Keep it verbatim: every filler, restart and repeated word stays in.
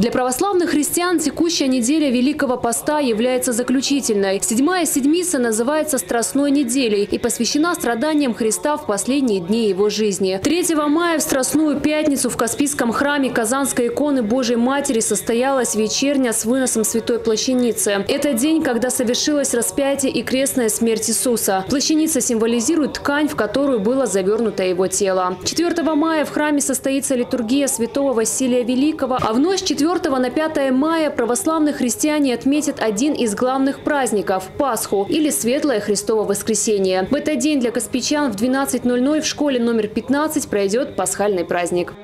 Для православных христиан текущая неделя Великого Поста является заключительной. Седьмая седмица называется Страстной неделей и посвящена страданиям Христа в последние дни его жизни. третьего мая в Страстную пятницу в Каспийском храме Казанской иконы Божией Матери состоялась вечерня с выносом Святой Плащаницы. Это день, когда совершилось распятие и крестная смерть Иисуса. Плащаница символизирует ткань, в которую было завернуто его тело. четвёртого мая в храме состоится литургия святого Василия Великого, а в ночь четвёртого на пятое мая православные христиане отметят один из главных праздников – Пасху или Светлое Христово воскресенье. В этот день для каспийчан в двенадцать ноль ноль в школе номер пятнадцать пройдет пасхальный праздник.